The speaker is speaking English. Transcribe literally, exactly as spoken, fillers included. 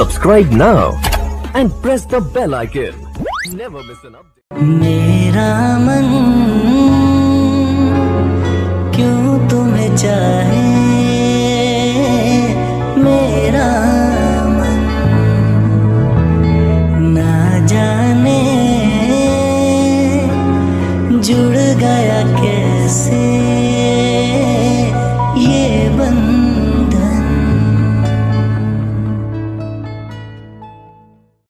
Subscribe now and press the bell icon. Never miss an update.